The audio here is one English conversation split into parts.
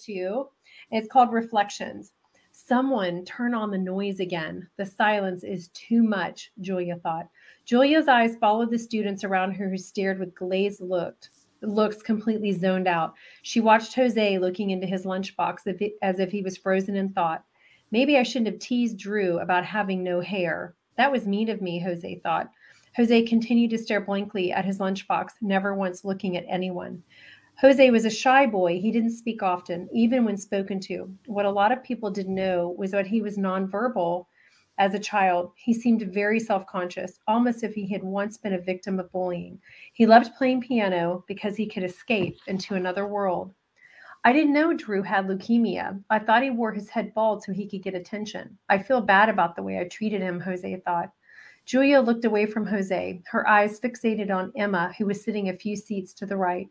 2. It's called Reflections. Someone turn on the noise again. The silence is too much, Julia thought. Julia's eyes followed the students around her who stared with glazed looks, completely zoned out. She watched Jose looking into his lunchbox as if he was frozen in thought. Maybe I shouldn't have teased Drew about having no hair. That was mean of me, Jose thought. Jose continued to stare blankly at his lunchbox, never once looking at anyone. Jose was a shy boy. He didn't speak often, even when spoken to. What a lot of people didn't know was that he was nonverbal as a child. He seemed very self-conscious, almost if he had once been a victim of bullying. He loved playing piano because he could escape into another world. I didn't know Drew had leukemia. I thought he wore his head bald so he could get attention. I feel bad about the way I treated him, Jose thought. Julia looked away from Jose, her eyes fixated on Emma, who was sitting a few seats to the right.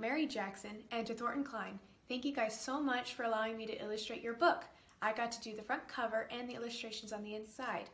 Mary Jackson, and to Thornton Cline. Thank you guys so much for allowing me to illustrate your book. I got to do the front cover and the illustrations on the inside.